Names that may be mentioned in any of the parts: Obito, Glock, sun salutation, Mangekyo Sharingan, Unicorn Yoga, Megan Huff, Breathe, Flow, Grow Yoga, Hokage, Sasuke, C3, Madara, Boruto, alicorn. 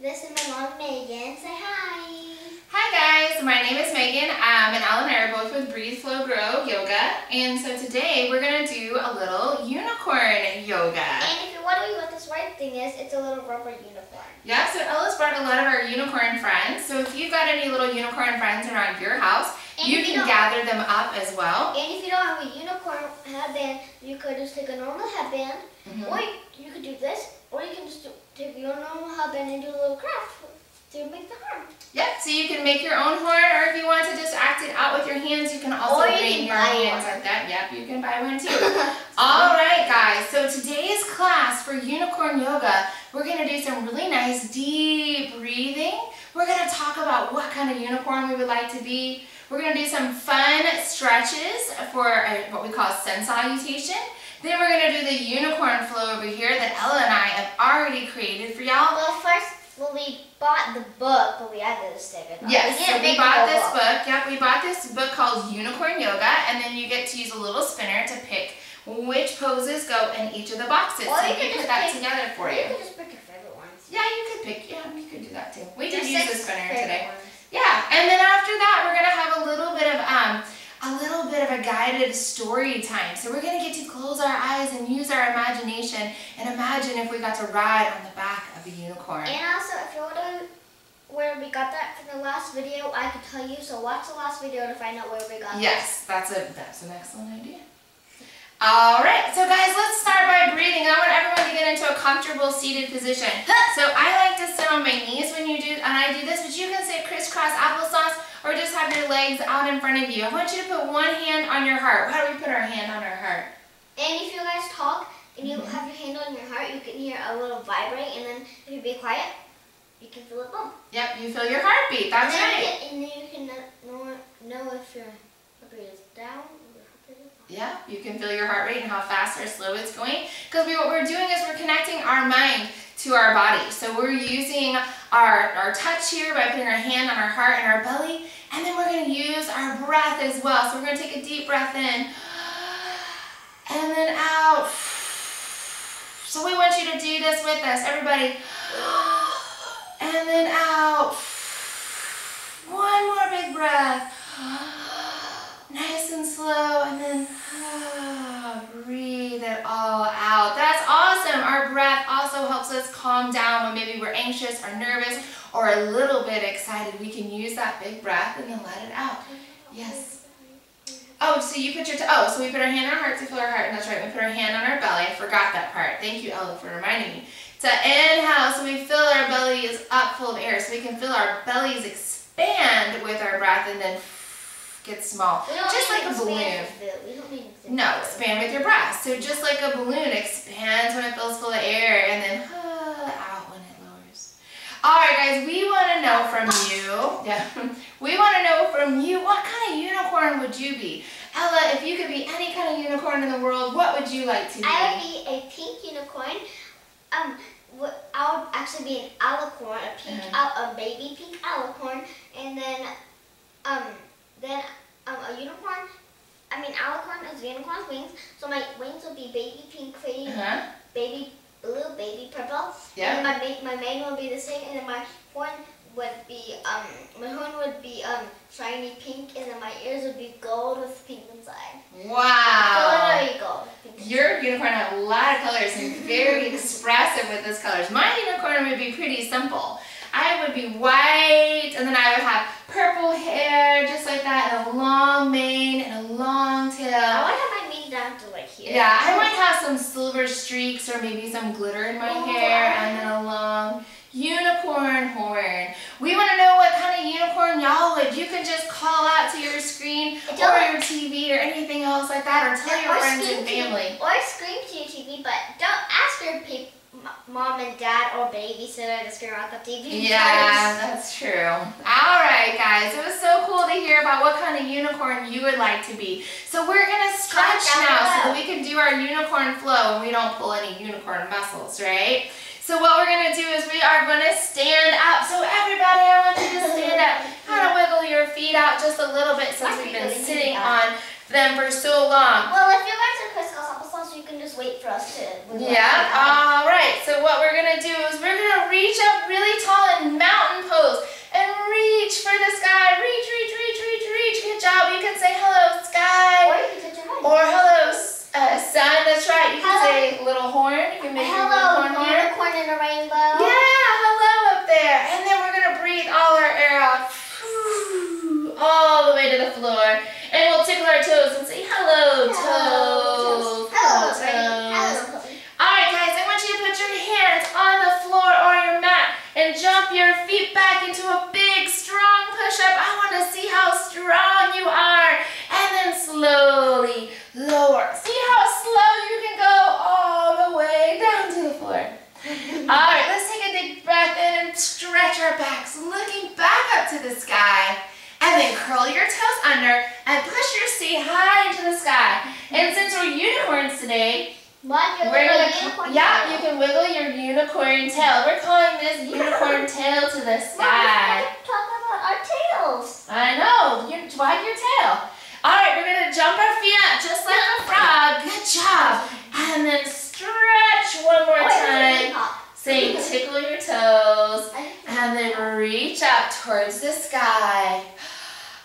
This is my mom, Megan. Say hi. Hi guys, my name is Megan, and Al and I are both with Breathe, Flow, Grow Yoga. And so today we're going to do a little unicorn yoga. And if you're wondering what this white thing is, it's a little rubber unicorn. Yeah, so Ella's brought a lot of our unicorn friends. So if you've got any little unicorn friends around your house, you can gather them up as well. And if you don't have a unicorn headband, you could just take a normal headband, or you could do this, or you can just take your normal headband and do a little craft to make the horn. Yep, so you can make your own horn, or if you want to just act it out with your hands, you can also bang your hands like that. Yep, you can buy one too. Alright guys, so today's class for Unicorn Yoga, we're going to do some really nice deep breathing. We're going to talk about what kind of unicorn we would like to be. We're going to do some fun stretches for what we call sun salutation. Then we're going to do the unicorn flow over here that Ella and I have already created for y'all. Well, first, we bought the book, but we added a sticker. Yes, so we bought this book. Yep, we bought this book called Unicorn Yoga, and then you get to use a little spinner to pick which poses go in each of the boxes. Well, so you can put that together for you. You can just pick your favorite ones. Yeah, you could pick. Yeah, you could do that too. We did use the spinner today. Yeah, and then after that, we're gonna have a little bit of a guided story time. So we're gonna get to close our eyes and use our imagination and imagine if we got to ride on the back of a unicorn. And also, if you wonder where we got that from the last video, I could tell you. So watch the last video to find out where we got. Yes, that's an excellent idea. All right, so guys, let's start by breathing. I want everyone to get into a comfortable seated position. So I like to sit on my knees when you do, and I do this, but you can sit crisscross applesauce or just have your legs out in front of you. I want you to put one hand on your heart. How do we put our hand on our heart? And if you guys talk and you have your hand on your heart, you can hear a little vibrate, and then if you be quiet, you can feel it bump. Yep, you feel your heartbeat, that's right. And then you can know if your heartbeat is down. Yeah, you can feel your heart rate and how fast or slow it's going. Because what we're doing is we're connecting our mind to our body. So we're using our touch here by putting our hand on our heart and our belly. And then we're going to use our breath as well. So we're going to take a deep breath in. And then out. So we want you to do this with us, everybody. And then out. One more big breath. Nice and slow, and then breathe it all out. That's awesome. Our breath also helps us calm down when maybe we're anxious or nervous or a little bit excited. We can use that big breath and then let it out. Yes. Oh, so you put your, so we put our hand on our heart to feel our heart. And that's right, we put our hand on our belly. I forgot that part. Thank you, Ella, for reminding me. To inhale, so we feel our belly is up full of air. So we can feel our bellies expand with our breath and then get small, just like a balloon. No, expand with your breath. So just like a balloon, expands when it fills full of air, and then out when it lowers. All right, guys, we want to know from you. Yeah, we want to know from you. What kind of unicorn would you be, Ella? If you could be any kind of unicorn in the world, what would you like to be? I would be a pink unicorn. I would actually be an alicorn, a pink, a baby pink alicorn, and then a unicorn, alicorn is unicorn's wings, so my wings will be baby pink, baby purple. Yeah. And my mane will be the same, and then my horn would be shiny pink, and then my ears would be gold with pink inside. Wow. So gold with pink. Your unicorn had a lot of colors and very expressive with those colors. My unicorn would be pretty simple. I would be white, and then I would have purple hair, just like that, and a long mane and a long tail. I would have my mane down to like here. Yeah, I might have some silver streaks or maybe some glitter in my hair, and then a long unicorn horn. We want to know what kind of unicorn y'all would. You can just call out to your screen or your TV or anything else like that, or tell your friends and family. Or scream to your TV, but don't ask your people. Mom and dad or babysitter to scream out the TV. Yeah, that's true. All right, guys. It was so cool to hear about what kind of unicorn you would like to be. So we're going to stretch now so that we can do our unicorn flow and we don't pull any unicorn muscles, right? So what we're going to do is we are going to stand up. So everybody, I want you to stand up. Kind of wiggle your feet out just a little bit since we've been sitting on them for so long. Well, if you guys are crisscross applesauce, you can just wait for us to. All right. So what we're gonna do is we're gonna reach up really tall to jump your feet back into a big, strong push-up. I want to see how strong you are. And then slowly lower. See how slow you can go all the way down to the floor. All right, let's take a deep breath in and stretch our backs, looking back up to the sky. And then curl your toes under and push your seat high into the sky. And since we're unicorns today, you can wiggle your unicorn tail. We're calling this unicorn tail to the sky. Mom, talk about our tails. I know. Wag your tail. All right, we're going to jump our feet up just like a frog. Good job. And then stretch one more time. Say tickle your toes. And then reach up towards the sky.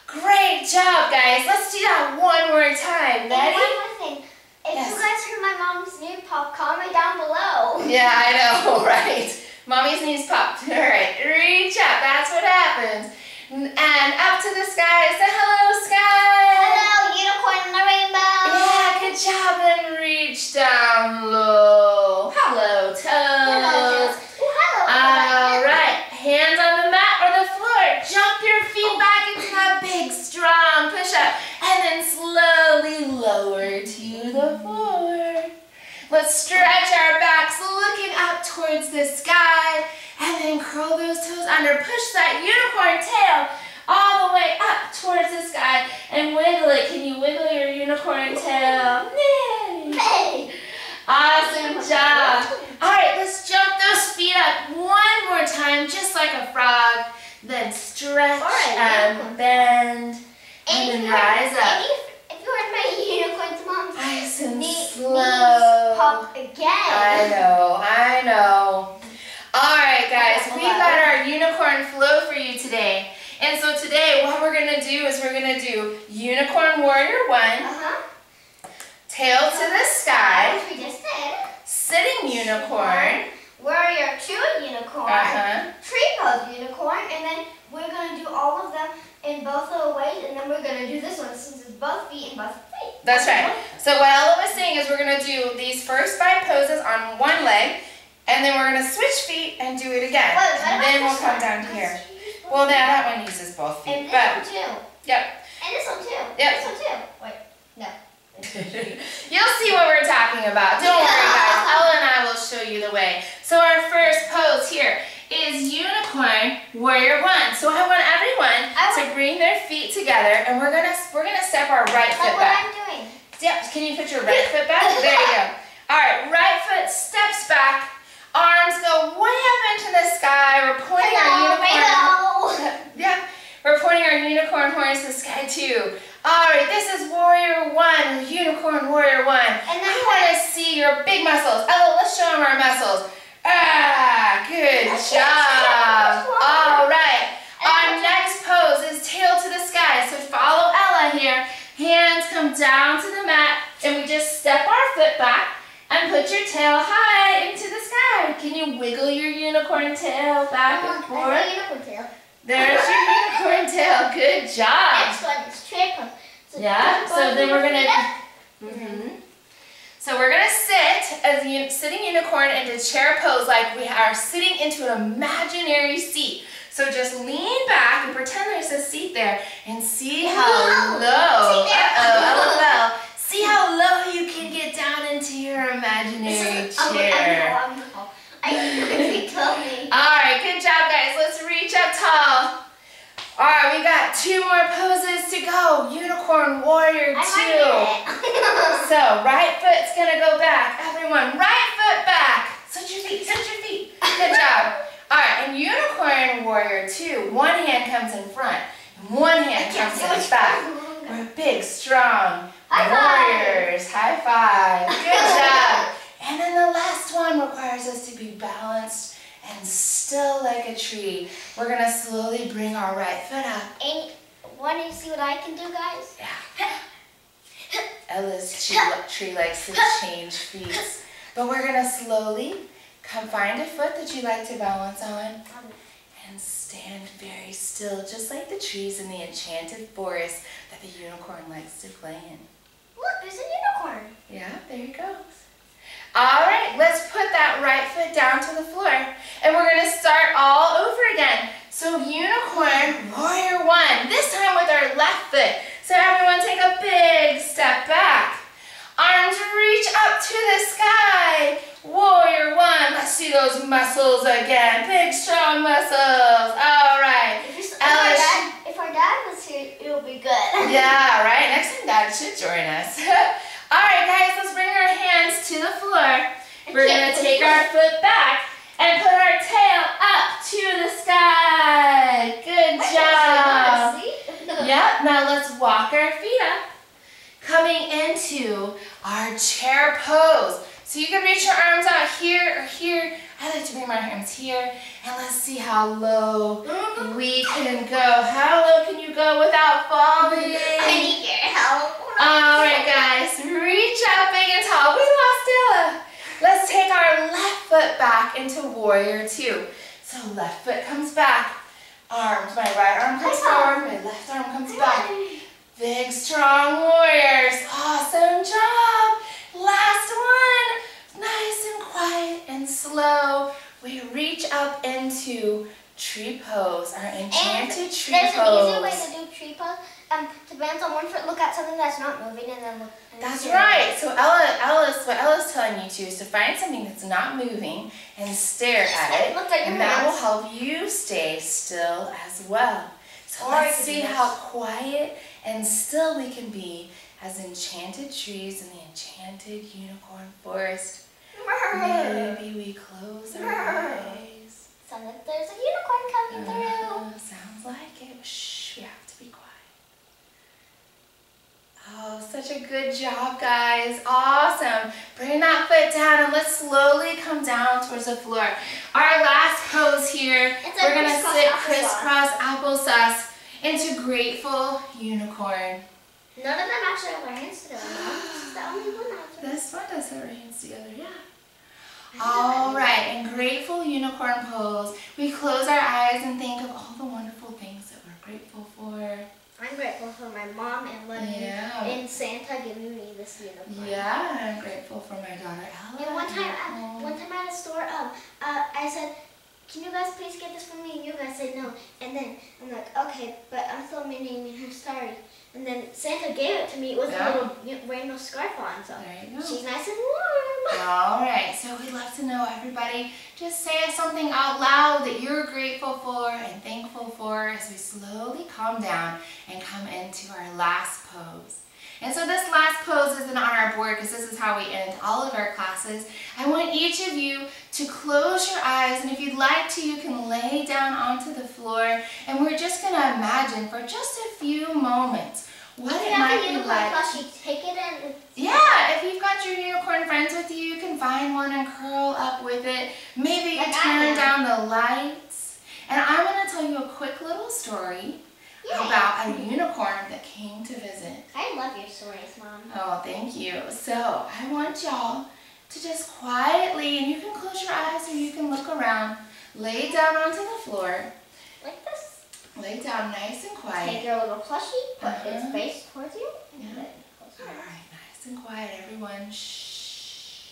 Great job, guys. Let's do that one more time. Ready? One more thing. If you guys heard my mom's new pop, comment down below. Yeah, I know, right? Mommy's knees popped. All right, reach up. That's what happens. And up to the sky. Say hello, sky. Hello, unicorn in the rainbow. Yeah, good job. Then reach down low. Hello, toes. Hello, toes. Ooh, hello. All right, hands on the mat or the floor. Jump your feet back into that big, strong push-up. And then slowly lower to the floor. Let's stretch our backs, looking up towards the sky, and then curl those toes under. Push that unicorn tail all the way up towards the sky and wiggle it. Can you wiggle your unicorn tail? Yay! Awesome job. All right, let's jump those feet up one more time, just like a frog. Then stretch and bend, and then rise up. Slow. Pop again. I know. All right, guys, we got our unicorn flow for you today. And so today, what we're going to do is we're going to do unicorn warrior one, tail to the sky, which we just did, sitting unicorn, warrior two unicorn, tree pose unicorn, and then we're going to do all of them in both little ways, and then we're going to do this one since it's both feet and both feet. That's right. So what Ella was saying is we're going to do these first 5 poses on one leg, and then we're going to switch feet and do it again. And then we'll come down here. Well, now that one uses both feet. And this one too. Yep. And this one too. Yep. This one too. Wait, no. You'll see what we're talking about. Don't worry, guys. Ella and I will show you the way. So our first pose here is unicorn warrior one. So I want everyone to bring their feet together, and we're gonna step our right foot back. That's what I'm doing. Yep. Can you put your right foot back? There you go. All right. Right foot steps back. Arms go way up into the sky. We're pointing our unicorn. Yeah. We're pointing our unicorn horns to the sky too. All right. This is warrior one. Unicorn warrior one. And I want to see your big muscles. Ella, let's show them our muscles. Ah, good job. All right. Our next pose is tail to the sky. So follow Ella here. Hands come down to the mat, and we just step our foot back and put your tail high into the sky. Can you wiggle your unicorn tail back and forth? Unicorn tail. There's your unicorn tail. Good job. Next one is tree pose. So yeah. So then we're gonna. So we're going to sit as a sitting unicorn into chair pose like we are sitting into an imaginary seat. So just lean back and pretend there's a seat there and see how low, see how low you can get down into your imaginary chair. Alright, good job guys. Let's reach up tall. Alright, we got 2 more poses to go. Unicorn warrior 2. So right foot's gonna go back. Everyone, right foot back. Switch your feet, switch your feet. Good job. All right, and unicorn warrior 2. One hand comes in front, and one hand comes in the back. We're big, strong warriors. High five. Good job. And then the last one requires us to be balanced and still like a tree. We're gonna slowly bring our right foot up. And want to see what I can do, guys? Yeah. Ella's tree likes to change feet. But we're going to slowly come find a foot that you like to balance on and stand very still, just like the trees in the enchanted forest that the unicorn likes to play in. Look, there's a unicorn. Yeah, there he goes. All right, let's put that right foot down to the floor. And we're going to start all over. Yeah, right? Next time Dad should join us. Alright guys, let's bring our hands to the floor. We're going to take our foot back and put our tail up to the sky. Good job. Yep, now let's walk our feet up. Coming into our chair pose. So you can reach your arms out here or here. I like to bring my hands here. And let's see how low we can go. How low can you go without falling? I need your help. All right, guys. Reach out big and tall. We lost Ella. Let's take our left foot back into Warrior Two. So left foot comes back. Arms. My right arm comes forward. My left arm comes back. Big, strong warriors. Awesome job. Last one. Nice and quiet and slow. We reach up into tree pose, our enchanted tree pose. There's an easy way to do tree pose. To balance on one foot, look at something that's not moving, and then look. And that's right. So what Ella's telling you to is to find something that's not moving and stare at it, and that will help you stay still as well. So let's see how quiet and still we can be as enchanted trees in the enchanted unicorn forest. Maybe we close our eyes. Sounds like there's a unicorn coming through. Sounds like it. Shh, we have to be quiet. Oh, such a good job, guys. Awesome. Bring that foot down and let's slowly come down towards the floor. Our last pose here, we're going to sit crisscross applesauce into Grateful Unicorn. None of them actually have their hands together. The only one after. This one does have their hands together, yeah. Alright, in Grateful Unicorn pose, we close our eyes and think of all the wonderful things that we're grateful for. I'm grateful for my mom and Lenny and Santa giving me this unicorn. Yeah, and I'm grateful for my daughter Ella. And one time at a store, I said, "Can you guys please get this for me?" And you guys said no. And then I'm like, "Okay, but I'm still meaning her sorry." And then Santa gave it to me with a little rainbow scarf on, so she's nice and warm. All right, so we'd love to know, everybody, just say something out loud that you're grateful for and thankful for as we slowly calm down and come into our last pose. And so this last pose isn't on our board because this is how we end all of our classes. I want each of you to close your eyes, and if you'd like to, you can lay down onto the floor, and we're just going to imagine for just a few moments what it might be like. Take it in. Yeah, if you've got your unicorn friends with you, you can find one and curl up with it. Maybe you turn down the lights. And I want to tell you a quick little story about a unicorn that came to visit. I love your stories, Mom. Oh, thank you. So I want y'all to just quietly, and you can close your eyes or you can look around, lay down onto the floor. Like this? Lay down nice and quiet. Take your little plushie, put its face towards you. Yeah. Alright, nice and quiet, everyone. Shh.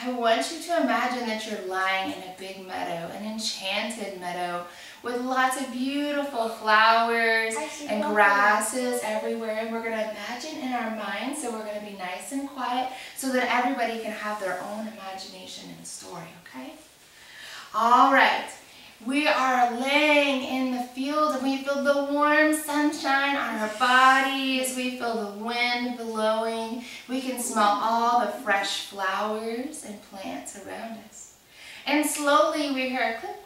I want you to imagine that you're lying in a big meadow, an enchanted meadow, with lots of beautiful flowers and grasses everywhere. And we're going to imagine in our minds, so we're going to be nice and quiet so that everybody can have their own imagination and story, okay? All right. We are laying in the field, and we feel the warm sunshine on our bodies. We feel the wind blowing. We can smell all the fresh flowers and plants around us. And slowly we hear a clip.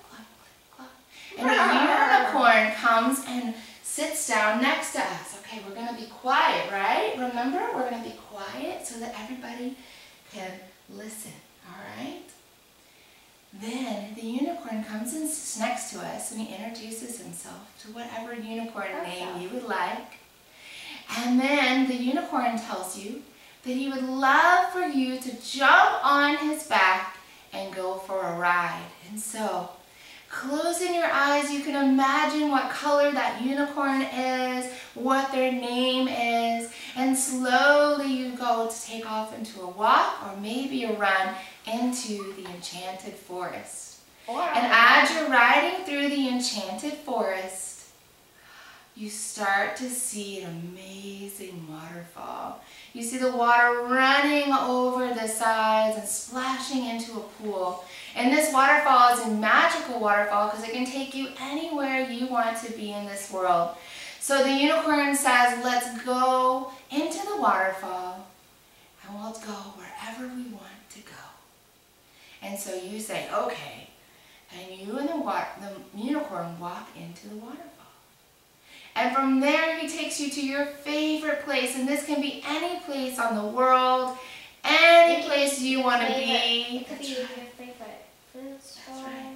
And the unicorn comes and sits down next to us. Okay, we're going to be quiet, right? Remember, we're going to be quiet so that everybody can listen, all right? Then the unicorn comes and sits next to us, and he introduces himself to whatever unicorn name you would like. And then the unicorn tells you that he would love for you to jump on his back and go for a ride. And so, closing your eyes, you can imagine what color that unicorn is, what their name is, and slowly you go to take off into a walk or maybe a run into the enchanted forest. And as you're riding through the enchanted forest, you start to see an amazing waterfall. You see the water running over the sides and splashing into a pool. And this waterfall is a magical waterfall because it can take you anywhere you want to be in this world. So the unicorn says, let's go into the waterfall and we'll go wherever we want to go. And so you say, okay. And you and the unicorn walk into the waterfall. And from there he takes you to your favorite place. And this can be any place on the world, any place you want to be. It could be your favorite food store. That's right.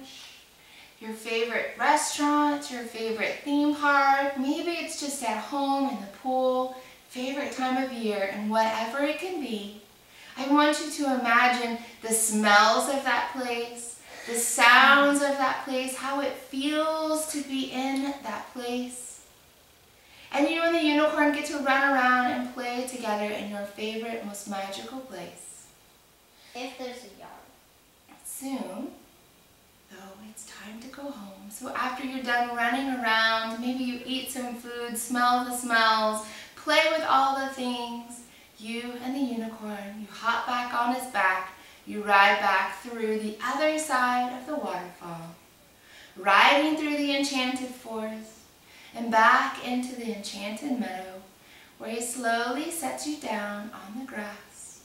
Your favorite restaurant, your favorite theme park. Maybe it's just at home, in the pool, favorite time of year, and whatever it can be. I want you to imagine the smells of that place, the sounds of that place, how it feels to be in that place. And you and the unicorn get to run around and play together in your favorite, most magical place. If there's a yard. Soon, though, it's time to go home. So after you're done running around, maybe you eat some food, smell the smells, play with all the things, you and the unicorn, you hop back on his back. You ride back through the other side of the waterfall, riding through the enchanted forest and back into the enchanted meadow, where he slowly sets you down on the grass.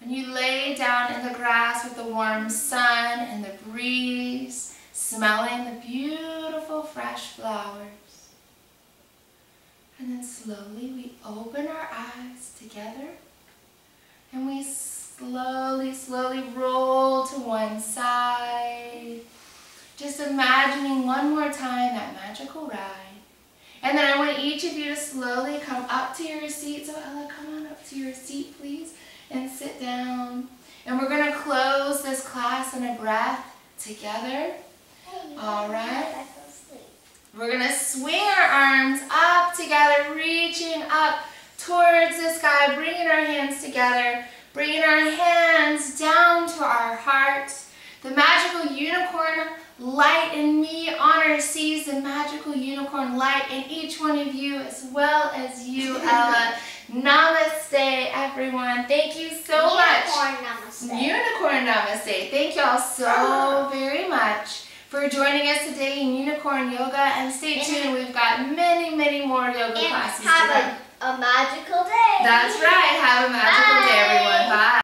And you lay down in the grass with the warm sun and the breeze, smelling the beautiful fresh flowers. And then slowly we open our eyes together and we slowly, slowly roll to one side. Just imagining one more time that magical ride. And then I want each of you to slowly come up to your seat. So Ella, come on up to your seat, please, and sit down. And we're going to close this class in a breath together. All right. We're going to swing our arms up together, reaching up towards the sky, bringing our hands together. Bringing our hands down to our hearts. The magical unicorn light in me, Honor sees the magical unicorn light in each one of you, as well as you, Ella. Namaste, everyone. Thank you so much. Unicorn namaste. Unicorn namaste. Thank you all so very much for joining us today in Unicorn Yoga. And stay tuned. We've got many, many more yoga classes today. Have a magical day. That's right. Have a magical day.